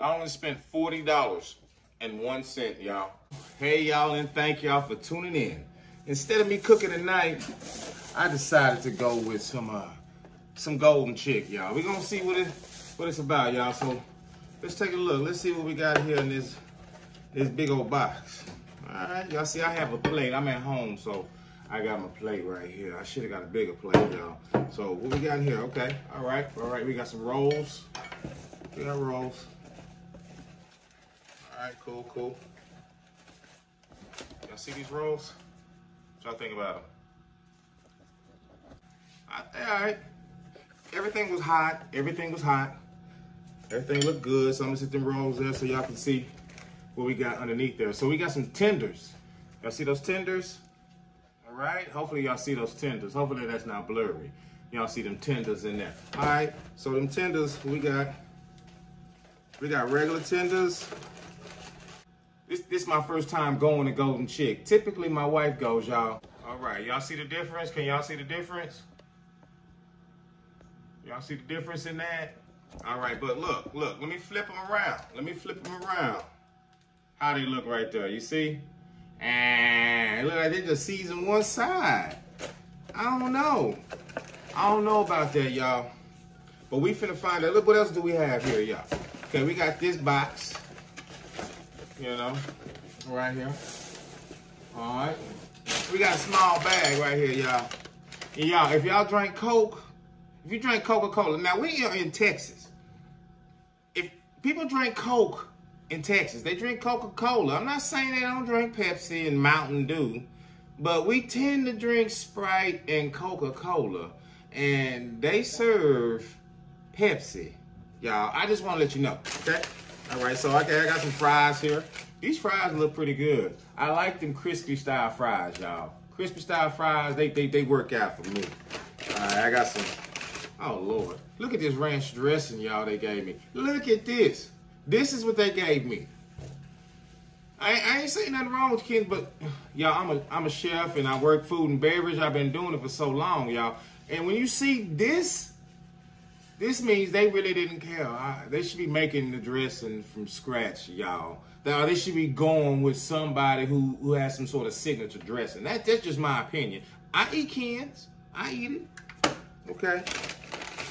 I only spent $40.01, y'all. Hey, y'all, and thank y'all for tuning in. Instead of me cooking tonight, I decided to go with some Golden Chick, y'all. We're gonna see what it's about, y'all. So let's take a look. Let's see what we got here in this big old box. All right, y'all see I have a plate. I'm at home, so I got my plate right here. I should have got a bigger plate, y'all. So what we got here? Okay, all right. We got some rolls. We got rolls. All right, cool. Y'all see these rolls? What y'all think about them? All right. Everything was hot. Everything looked good. So I'm gonna sit them rolls there so y'all can see what we got underneath there. So we got some tenders. Y'all see those tenders? All right. Hopefully y'all see those tenders. Hopefully that's not blurry. Y'all see them tenders in there. All right. So them tenders, we got regular tenders. This is my first time going to Golden Chick. Typically my wife goes, y'all. All right, y'all see the difference? Can y'all see the difference? Y'all see the difference in that? All right, but look, let me flip them around. How they look right there, you see? And look like they just seasoned one side. I don't know about that, y'all. But we finna find out. Look, what else do we have here, y'all? Okay, we got this box. You know, right here. All right. We got a small bag right here, y'all. And y'all, if y'all drink Coke, if you drink Coca-Cola, now we are in Texas. If people drink Coke in Texas, they drink Coca-Cola. I'm not saying they don't drink Pepsi and Mountain Dew, but we tend to drink Sprite and Coca-Cola, and they serve Pepsi, y'all. I just want to let you know, okay? All right, so I got some fries here. These fries look pretty good. I like them crispy style fries, y'all. Crispy style fries, they work out for me. All right, I got some, oh Lord. Look at this ranch dressing, y'all, they gave me. Look at this. This is what they gave me. I ain't saying nothing wrong with kids, but y'all, I'm a chef and I work food and beverage. I've been doing it for so long, y'all. And when you see this, this means they really didn't care. They should be making the dressing from scratch, y'all. They should be going with somebody who has some sort of signature dressing. That's just my opinion. I eat cans. I eat it. Okay.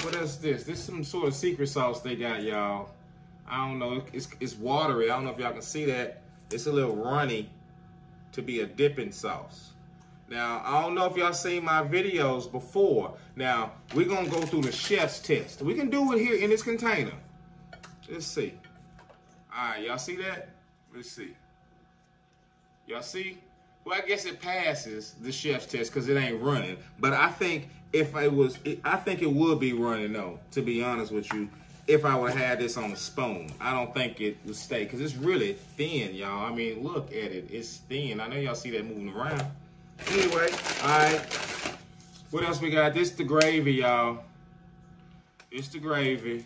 What else is this? This is some sort of secret sauce they got, y'all. I don't know. It's watery. I don't know if y'all can see that. It's a little runny to be a dipping sauce. Now, I don't know if y'all seen my videos before. Now, we're going to go through the chef's test. We can do it here in this container. Let's see. All right, y'all see that? Let's see. Y'all see? Well, I guess it passes the chef's test because it ain't running. But I think I think it would be running, though, to be honest with you, if I would have this on a spoon. I don't think it would stay because it's really thin, y'all. I mean, look at it. It's thin. I know y'all see that moving around. Anyway, all right. What else we got? This the gravy, y'all. It's the gravy.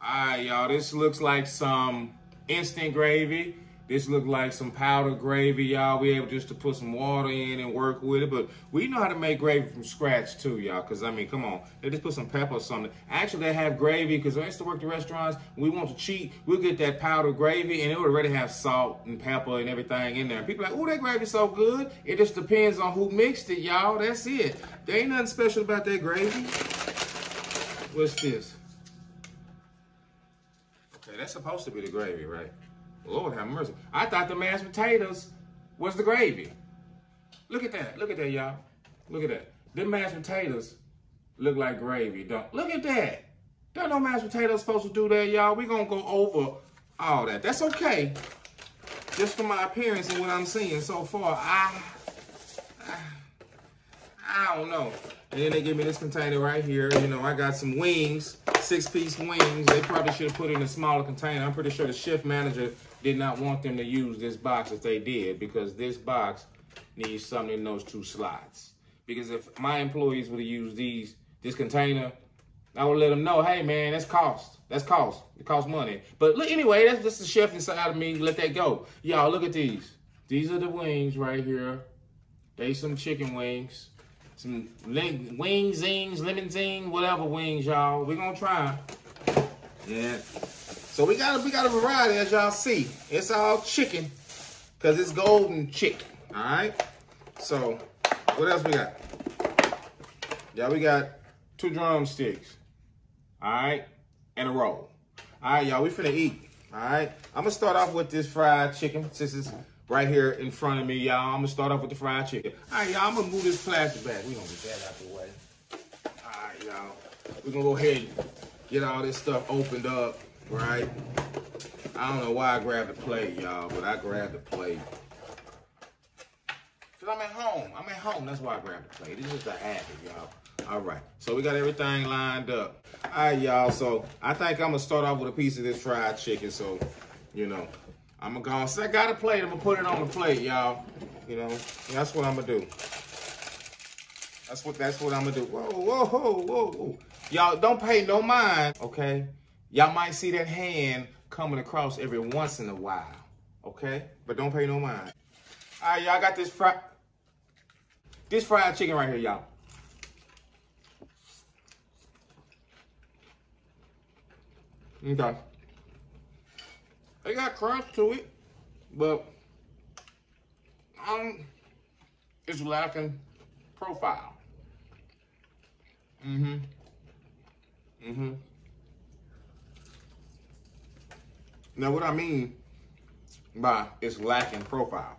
All right, y'all. This looks like some instant gravy. This looks like some powdered gravy, y'all. We able just to put some water in and work with it. But we know how to make gravy from scratch, too, y'all. Because, I mean, come on. They just put some pepper or something. Actually, they have gravy because I used to work at restaurants. We want to cheat. We'll get that powdered gravy, and it would already have salt and pepper and everything in there. People are like, oh, that gravy's so good. It just depends on who mixed it, y'all. That's it. There ain't nothing special about that gravy. What's this? Okay, that's supposed to be the gravy, right? Lord have mercy. I thought the mashed potatoes was the gravy. Look at that. Look at that, y'all. Look at that. Them mashed potatoes look like gravy. Don't. Look at that. There ain't no mashed potatoes supposed to do that, y'all. We're going to go over all that. That's okay. Just for my appearance and what I'm seeing so far, I don't know. And then they give me this container right here. You know, I got some wings, 6-piece wings. They probably should have put it in a smaller container. I'm pretty sure the shift manager did not want them to use this box if they did, because this box needs something in those two slots. Because if my employees would have used this container, I would let them know, hey, man, that's cost. That's cost. It costs money. But look, anyway, that's just the chef inside of me. Let that go. Y'all, look at these. These are the wings right here. They some chicken wings. Some wing zings, lemon zing, whatever wings, y'all. We're going to try them. Yeah. So we got a variety, as y'all see. It's all chicken, because it's Golden Chick. All right. So what else we got? Yeah, we got 2 drumsticks. All right. And a roll. All right, y'all, we finna eat. All right. I'm going to start off with this fried chicken, since it's right here in front of me, y'all. I'm going to start off with the fried chicken. All right, y'all, I'm going to move this plastic back. We're going to get that out the way. All right, y'all. We're going to go ahead and get all this stuff opened up, right? I don't know why I grabbed the plate, y'all, but I grabbed the plate. Because I'm at home. I'm at home. That's why I grabbed the plate. It's just a habit, y'all. All right, so we got everything lined up. All right, y'all, so I think I'm gonna start off with a piece of this fried chicken. So, you know, I'm gonna go, since I got a plate, I'm gonna put it on the plate, y'all. You know, that's what I'm gonna do. That's what I'm gonna do. Whoa, whoa, whoa, whoa, whoa. Y'all, don't pay no mind, okay? Y'all might see that hand coming across every once in a while, okay? But don't pay no mind. All right, y'all, got this fried chicken right here, y'all. Okay. It got crunch to it, but it's lacking profile. Mm-hmm. Mm-hmm. Now, what I mean by it's lacking profile,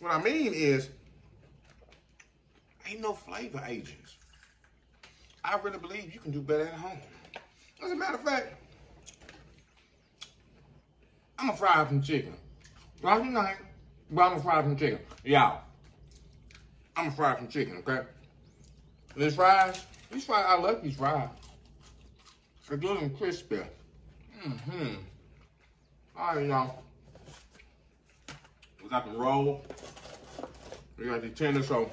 what I mean is ain't no flavor agents. I really believe you can do better at home. As a matter of fact, I'm gonna fry some chicken. Not tonight, but I'm gonna fry some chicken. Y'all, I'm gonna fry some chicken, okay? These fries, I love these fries. They're good and crispy. Mm-hmm. All right, y'all. We got the roll. We got the tender, so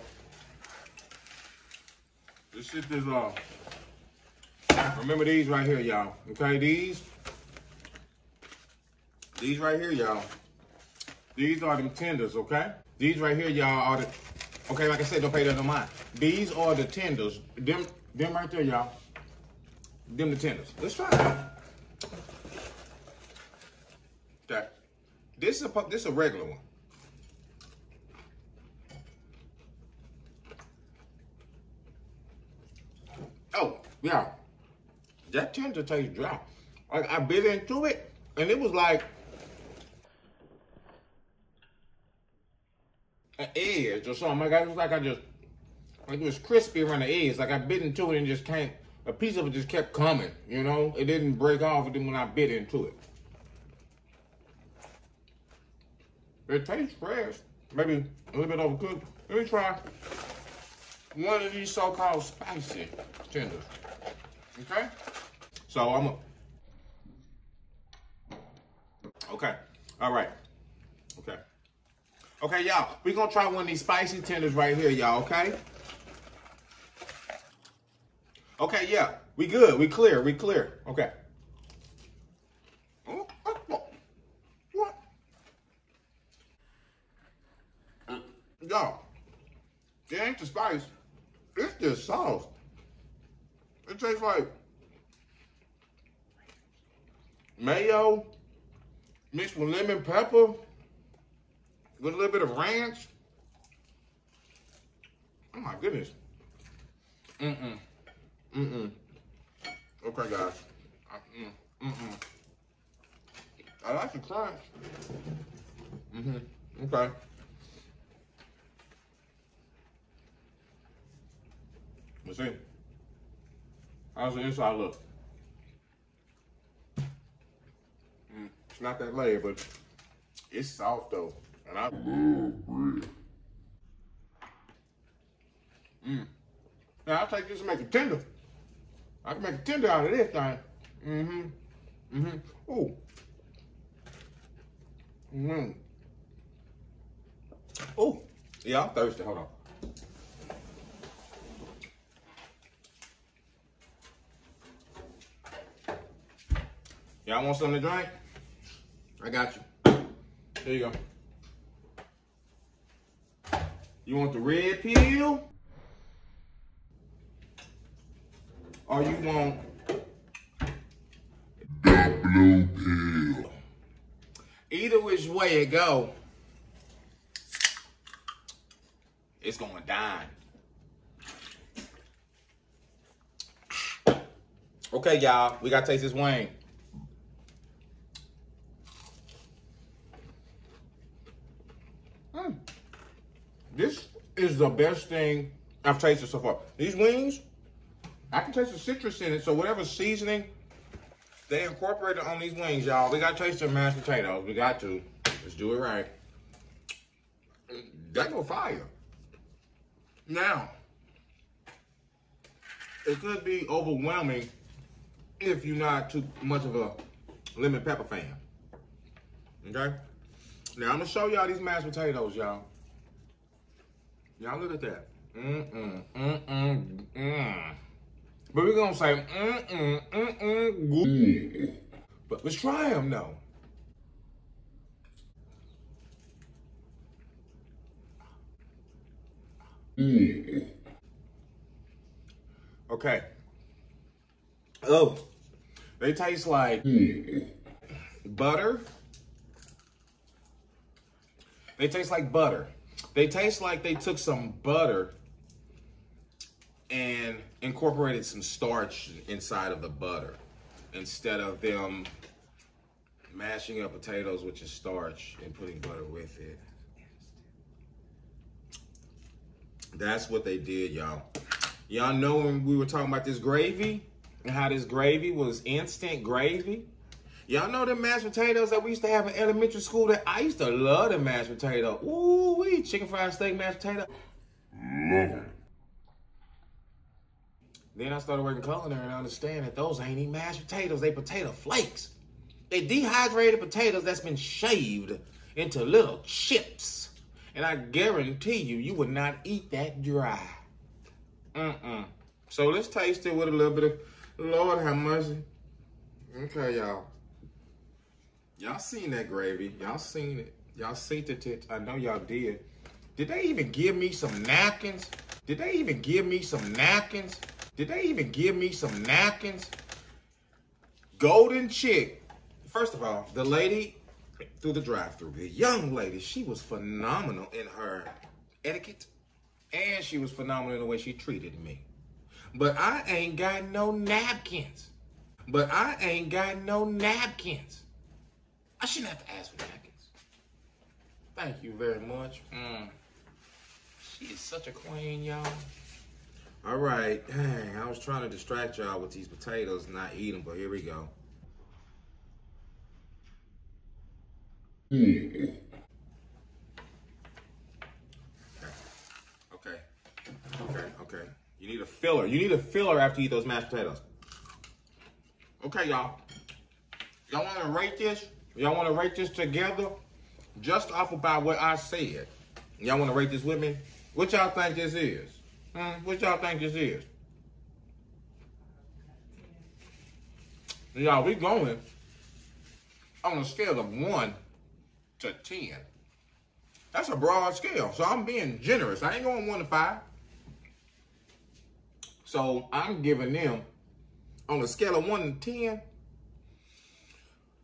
this shit is, remember these right here, y'all. Okay, these right here, y'all. These are them tenders, okay? These right here, y'all, are the... Okay, like I said, don't pay that no mind. These are the tenders. Them right there, y'all. Them the tenders. Let's try it. Okay. This a regular one. Oh, yeah. That tender tastes dry. Like, I bit into it, and it was like... an edge or something. Like, it was like I just, like, it was crispy around the edge. Like, I bit into it and just can't, a piece of it just kept coming, you know? It didn't break off then when I bit into it. It tastes fresh. Maybe a little bit overcooked. Let me try one of these so-called spicy tenders. Okay? So, okay. All right. Okay. Okay, y'all, we're going to try one of these spicy tenders right here, y'all, okay? Okay, yeah, we good. We clear. Okay. What? Y'all, it ain't the spice. It's the sauce. It tastes like mayo mixed with lemon pepper. With a little bit of ranch. Oh my goodness. Okay, guys. I like the crunch. Okay. Let's see. How's the inside look? It's not that layered, but it's soft though. And I love it. Now I'll take this and make it tender. I can make a tender out of this thing. Ooh. Ooh. Yeah, I'm thirsty. Hold on. Y'all want something to drink? I got you. Here you go. You want the red pill? Or you want the blue pill? which way it go, it's going to dine. Okay, y'all, we got to taste this wing. This is the best thing I've tasted so far. These wings, I can taste the citrus in it, so whatever seasoning they incorporated on these wings, y'all, we got to taste their mashed potatoes. We got to. Let's do it right. That go fire. Now, it could be overwhelming if you're not too much of a lemon pepper fan. Okay? Now, I'm going to show y'all these mashed potatoes, y'all. Y'all look at that. But we're going to say, But let's try them, though. Okay. Oh, they taste like butter. They taste like butter. They taste like they took some butter and incorporated some starch inside of the butter instead of them mashing up potatoes, which is starch, and putting butter with it. That's what they did, y'all. Y'all know when we were talking about this gravy and how this gravy was instant gravy? Y'all know the mashed potatoes that we used to have in elementary school that I used to love the mashed potato. Ooh, wee, chicken fried steak, mashed potato. Love it. Then I started working culinary and I understand that those ain't even mashed potatoes, they potato flakes. They dehydrated potatoes that's been shaved into little chips. And I guarantee you, you would not eat that dry. So let's taste it with a little bit of, Lord have mercy. Okay, y'all. Y'all seen that gravy. Y'all seen it. Y'all seen it. I know y'all did. Did they even give me some napkins? Did they even give me some napkins? Did they even give me some napkins? Golden Chick. First of all, the lady through the drive-thru, the young lady, she was phenomenal in her etiquette, and she was phenomenal in the way she treated me. But I ain't got no napkins. But I ain't got no napkins. I shouldn't have to ask for napkins. Thank you very much. She is such a queen, y'all. All right, dang, I was trying to distract y'all with these potatoes and not eat them, but here we go. Okay. You need a filler. You need a filler after you eat those mashed potatoes. Okay, y'all. Y'all want to rate this? Y'all want to rate this together? Just off about what I said. Y'all want to rate this with me? What y'all think this is? What y'all think this is? Y'all, we going on a scale of 1 to 10. That's a broad scale, so I'm being generous. I ain't going 1 to 5. So I'm giving them on a scale of 1 to 10.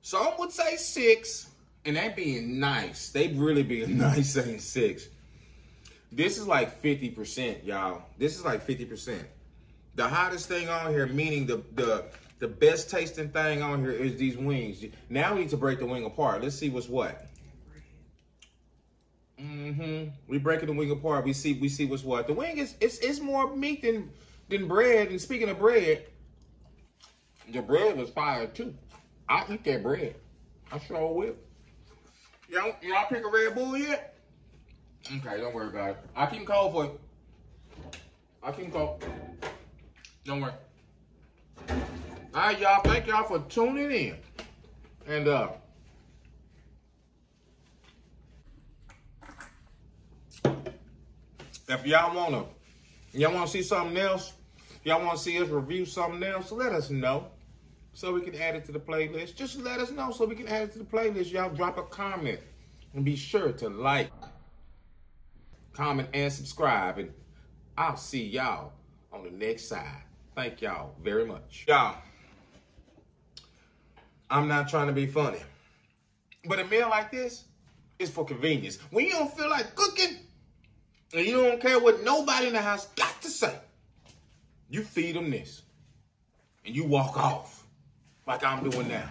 Some would say 6, and that being nice. They really being nice saying 6. This is like 50%, y'all. This is like 50%. The hottest thing on here, meaning the best tasting thing on here is these wings. Now we need to break the wing apart. Let's see what's what. We breaking the wing apart. We see what's what. The wing is it's more meat than bread. And speaking of bread, the bread was fire too. I eat that bread. I sure will. Y'all pick a Red Bull yet? Okay, don't worry about it. I keep them cold for it. I keep them cold. Don't worry. All right, y'all. Thank y'all for tuning in. And if y'all wanna see something else, y'all wanna see us review something else, let us know so we can add it to the playlist. Just let us know so we can add it to the playlist. Y'all drop a comment and be sure to like, comment, and subscribe. And I'll see y'all on the next side. Thank y'all very much. Y'all, I'm not trying to be funny, but a meal like this, is for convenience. When you don't feel like cooking and you don't care what nobody in the house got to say, you feed them this and you walk off like I'm doing now.